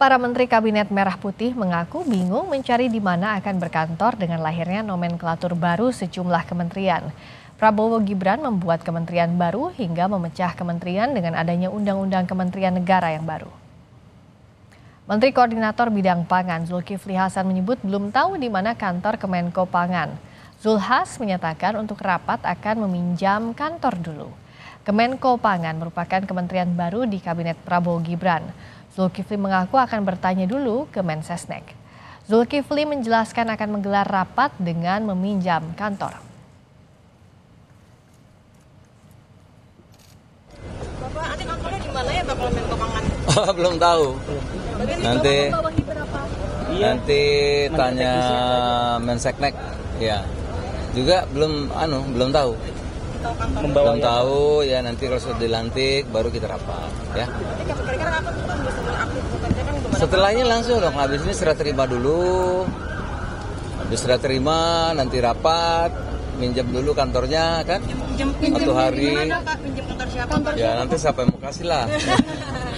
Para menteri Kabinet Merah Putih mengaku bingung mencari di mana akan berkantor dengan lahirnya nomenklatur baru sejumlah kementerian. Prabowo-Gibran membuat kementerian baru hingga memecah kementerian dengan adanya Undang-Undang Kementerian Negara yang baru. Menteri Koordinator Bidang Pangan Zulkifli Hasan menyebut belum tahu di mana kantor Kemenko Pangan. Zulhas menyatakan untuk rapat akan meminjam kantor dulu. Kemenko Pangan merupakan kementerian baru di Kabinet Prabowo-Gibran. Zulkifli mengaku akan bertanya dulu ke Mensesneg. Zulkifli menjelaskan akan menggelar rapat dengan meminjam kantor. Bapak, nanti kantornya di mana ya Pak kalau Menko Pangan? Belum tahu. Nanti tanya Mensesneg. Ya. Juga belum tahu. Belum tahu ya, nanti kalau sudah dilantik baru kita rapat ya. Setelahnya langsung dong, habis ini serah terima dulu. Habis serah terima nanti rapat, minjem dulu kantornya kan? Satu hari. Ya nanti siapa yang mau kasih lah.